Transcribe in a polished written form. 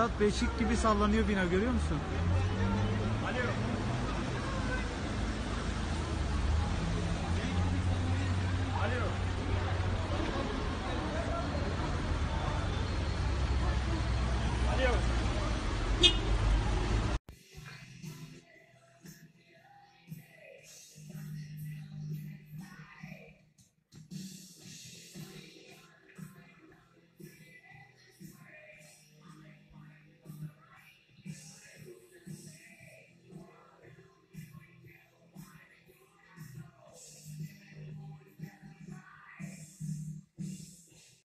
Murat, beşik gibi sallanıyor bina, görüyor musun?